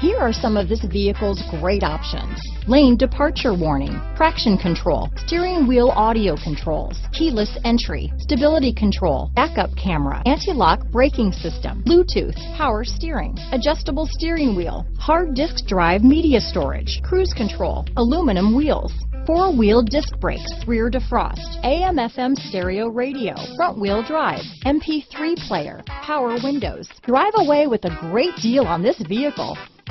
Here are some of this vehicle's great options: lane departure warning, traction control, steering wheel audio controls, keyless entry, stability control, backup camera, anti-lock braking system, Bluetooth, power steering, adjustable steering wheel, hard disk drive media storage, cruise control, aluminum wheels, four-wheel disc brakes, rear defrost, AM/FM stereo radio, front-wheel drive, MP3 player, power windows. Drive away with a great deal on this vehicle.